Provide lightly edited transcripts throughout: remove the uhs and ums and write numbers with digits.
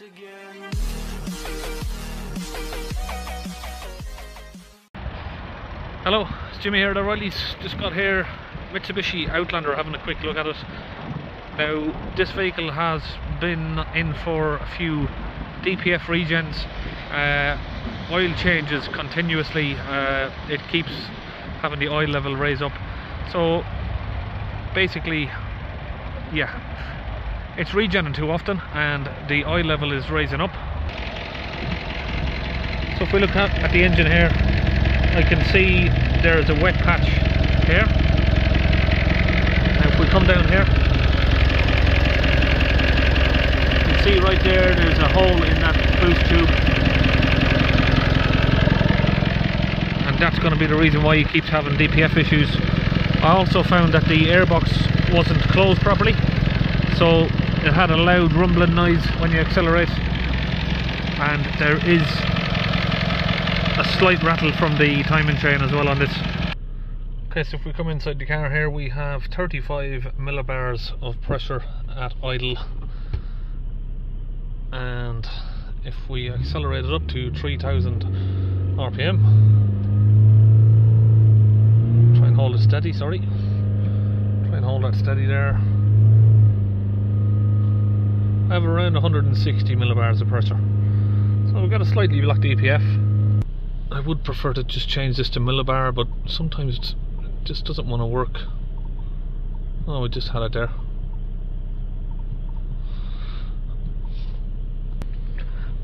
once again. Hello, it's Jimmy here at O'Reilly's. Just got here, Mitsubishi Outlander, having a quick look at it. Now, this vehicle has been in for a few DPF regens, oil changes continuously, it keeps having the oil level raise up. So basically, yeah, it's regenerating too often and the oil level is raising up. So if we look at the engine here, I can see there is a wet patch here. And if we come down here, you can see right there, there's a hole in that boost tube. And that's going to be the reason why it keeps having DPF issues. I also found that the airbox wasn't closed properly. So it had a loud rumbling noise when you accelerate, and there is a slight rattle from the timing chain as well on this. Okay, so if we come inside the car here, we have 35 millibars of pressure at idle, and if we accelerate it up to 3000 RPM, try and hold it steady, sorry, try and hold that steady there, I have around 160 millibars of pressure. So we've got a slightly black DPF. I would prefer to just change this to millibar, but sometimes it just doesn't want to work. Oh, we just had it there.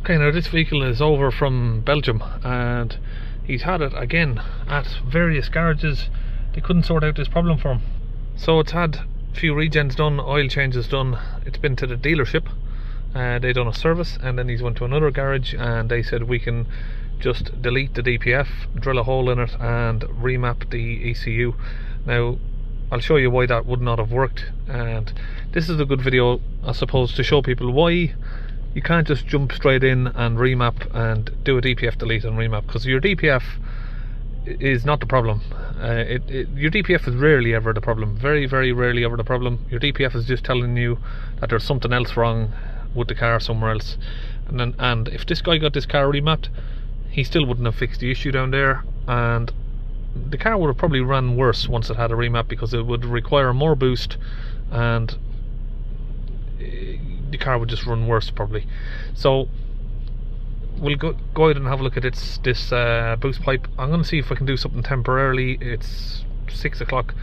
Okay, now this vehicle is over from Belgium, and he's had it again at various garages. They couldn't sort out this problem for him. So it's had few regens done, oil changes done, it's been to the dealership, they done a service, and then he's went to another garage and they said we can just delete the DPF, drill a hole in it and remap the ECU. Now I'll show you why that would not have worked, and this is a good video I suppose to show people why you can't just jump straight in and remap and do a DPF delete and remap, because your DPF is not the problem. Your DPF is rarely ever the problem, very rarely ever the problem. Your DPF is just telling you that there's something else wrong with the car somewhere else, and if this guy got this car remapped, he still wouldn't have fixed the issue down there, and the car would have probably ran worse once it had a remap, because it would require more boost and the car would just run worse probably. So we'll go out and have a look at this boost pipe. I'm going to see if I can do something temporarily. It's 6 o'clock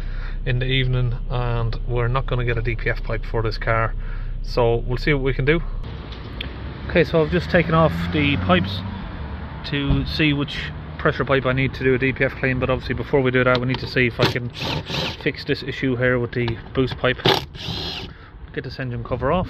in the evening and we're not going to get a DPF pipe for this car, so we'll see what we can do. Okay, so I've just taken off the pipes to see which pressure pipe I need to do a DPF clean, but obviously before we do that we need to see if I can fix this issue here with the boost pipe. Get this engine cover off.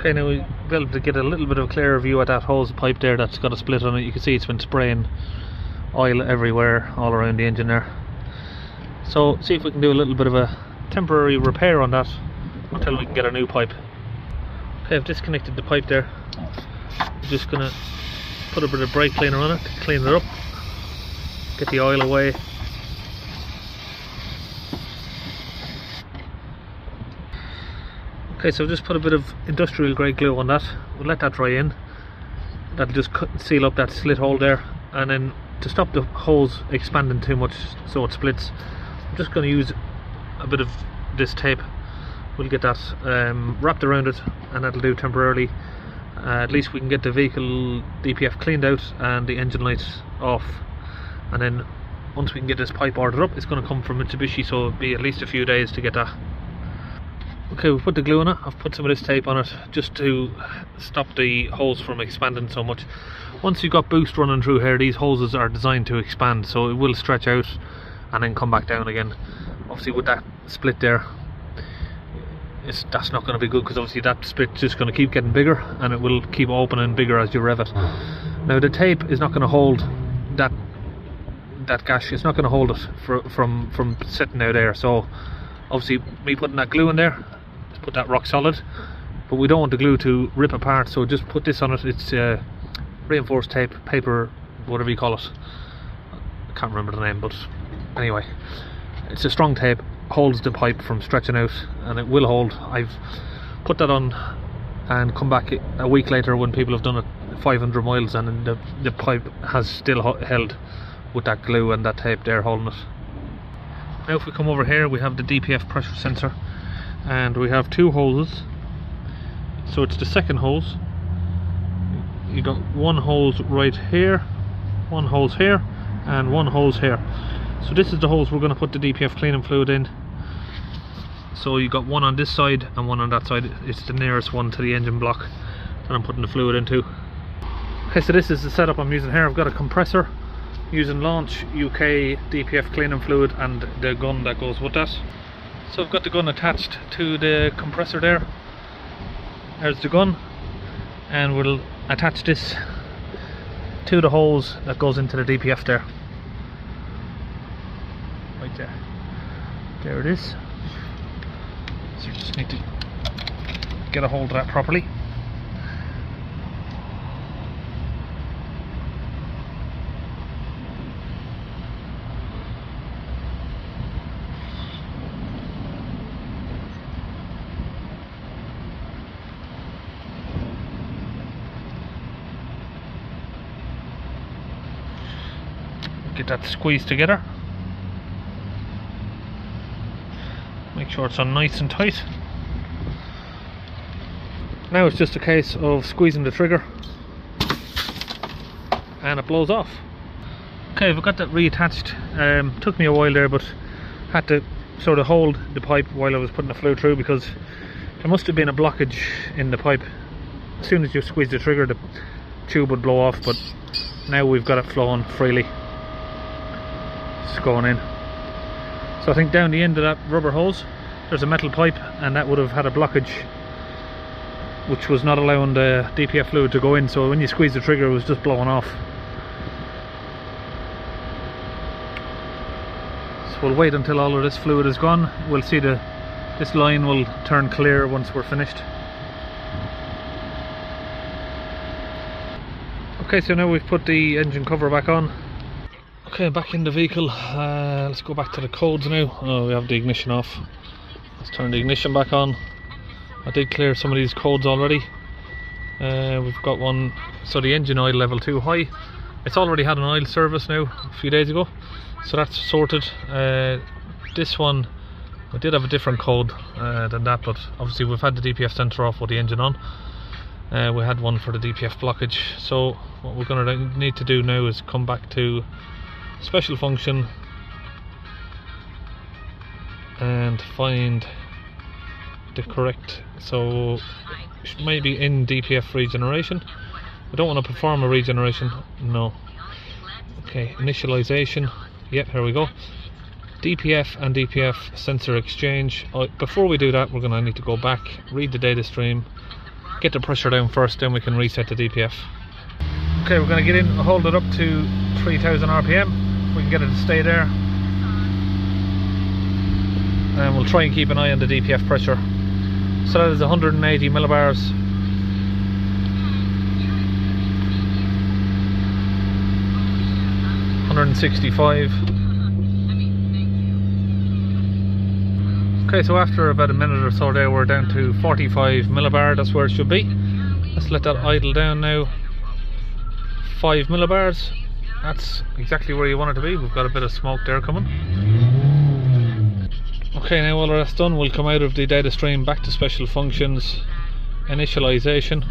Okay, now we'll be able to get a little bit of a clearer view at that hose pipe there that's got a split on it. You can see it's been spraying oil everywhere, all around the engine there. So see if we can do a little bit of a temporary repair on that until we can get a new pipe. Okay, I've disconnected the pipe there. I'm just going to put a bit of brake cleaner on it to clean it up, get the oil away. Okay, so just put a bit of industrial grade glue on that, we'll let that dry in, that'll just seal up that slit hole there, and then to stop the hose expanding too much so it splits, I'm just going to use a bit of this tape. We'll get that wrapped around it and that'll do temporarily. At least we can get the vehicle DPF cleaned out and the engine light off, and then once we can get this pipe ordered up, it's going to come from Mitsubishi, so it'll be at least a few days to get that. Okay, we've put the glue on it, I've put some of this tape on it just to stop the holes from expanding so much. Once you've got boost running through here, these hoses are designed to expand, so it will stretch out and then come back down again. Obviously with that split there, that's not going to be good, because obviously that split's just going to keep getting bigger and it will keep opening bigger as you rev it. Now the tape is not going to hold that gash, it's not going to hold it from sitting out there, so obviously me putting that glue in there, put that rock solid, but we don't want the glue to rip apart, so just put this on it. It's reinforced tape, paper, whatever you call it, I can't remember the name, but anyway, it's a strong tape, holds the pipe from stretching out, and it will hold. I've put that on and come back a week later when people have done it 500 miles and the pipe has still held with that glue and that tape there holding it. Now if we come over here, we have the DPF pressure sensor, and we have two hoses. So it's the second hose. You got one hose right here, one hose here, and one hose here. So this is the hose we're going to put the DPF cleaning fluid in. So you got one on this side and one on that side. It's the nearest one to the engine block that I'm putting the fluid into. Okay, so this is the setup I'm using here. I've got a compressor using Launch UK DPF cleaning fluid and the gun that goes with that. So I've got the gun attached to the compressor there. There's the gun, and we'll attach this to the hose that goes into the DPF there. Right there. There it is. So you just need to get a hold of that properly. Get that squeezed together. Make sure it's on nice and tight. Now it's just a case of squeezing the trigger and it blows off. Okay, I've got that reattached. Took me a while there, but had to sort of hold the pipe while I was putting the fluid through because there must have been a blockage in the pipe. As soon as you squeeze the trigger, the tube would blow off, but now we've got it flowing freely. It's going in. So I think down the end of that rubber hose there's a metal pipe, and that would have had a blockage which was not allowing the DPF fluid to go in, so when you squeeze the trigger it was just blowing off. So we'll wait until all of this fluid is gone. We'll see this line will turn clear once we're finished. Okay, so now we've put the engine cover back on. Okay, back in the vehicle. Let's go back to the codes now. Oh, we have the ignition off. Let's turn the ignition back on. I did clear some of these codes already. We've got one, so the engine oil level 2 high. It's already had an oil service now a few days ago, so that's sorted. This one, I did have a different code than that, but obviously we've had the DPF sensor off with the engine on. We had one for the DPF blockage. So what we're going to need to do now is come back to special function and find the correct, so maybe in DPF regeneration. I don't want to perform a regeneration, no. Okay, initialization, yeah, here we go. DPF and DPF sensor exchange. Before we do that, we're going to need to go back, read the data stream, get the pressure down first, then we can reset the DPF. Okay, we're going to get in, hold it up to 3000 RPM. We can get it to stay there, and we'll try and keep an eye on the DPF pressure. So that is 180 millibars. Yeah, 165. Okay, so after about a minute or so there, we're down to 45 millibar. That's where it should be. Let's let that idle down now. 5 millibars. That's exactly where you want it to be. We've got a bit of smoke there coming. Okay, now all that's done, we'll come out of the data stream, back to special functions, initialization.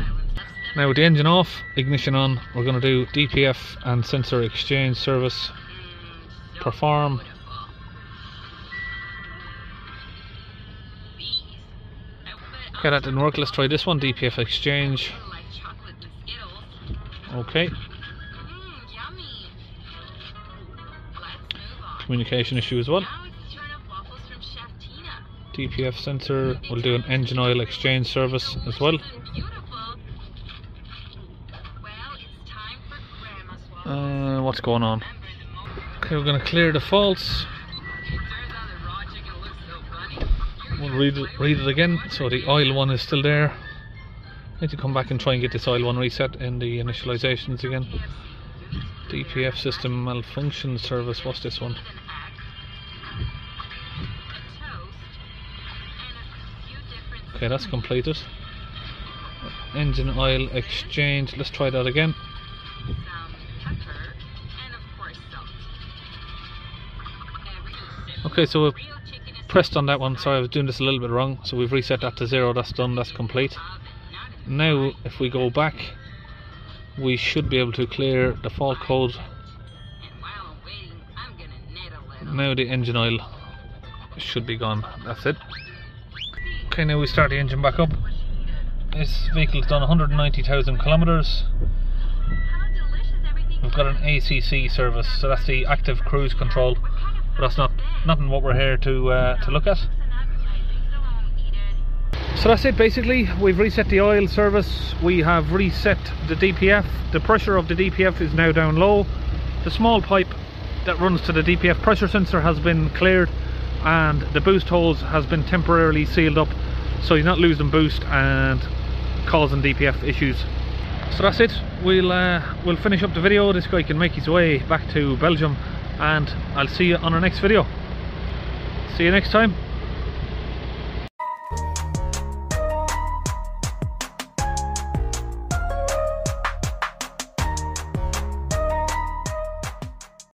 Now with the engine off, ignition on, we're going to do DPF and sensor exchange service, perform. Okay, that didn't work. Let's try this one, DPF exchange. Okay. Communication issue as well. DPF sensor, we'll do an engine oil exchange service as well. What's going on? Okay, we're going to clear the faults. We'll read it again. So the oil one is still there. I need to come back and try and get this oil one reset in the initializations again. DPF system malfunction service. What's this one? Okay, that's completed. Engine oil exchange. Let's try that again. Okay, so we've pressed on that one. Sorry, I was doing this a little bit wrong. So we've reset that to 0. That's done. That's complete. Now, if we go back, we should be able to clear the fault code. Now the engine oil should be gone. That's it. Okay, now we start the engine back up. This vehicle's done 190,000 kilometers. We've got an ACC service, so that's the active cruise control. But that's not what we're here to look at. So that's it basically. We've reset the oil service, we have reset the DPF, the pressure of the DPF is now down low, the small pipe that runs to the DPF pressure sensor has been cleared, and the boost hose has been temporarily sealed up so you're not losing boost and causing DPF issues. So that's it, we'll finish up the video. This guy can make his way back to Belgium, and I'll see you on our next video. See you next time.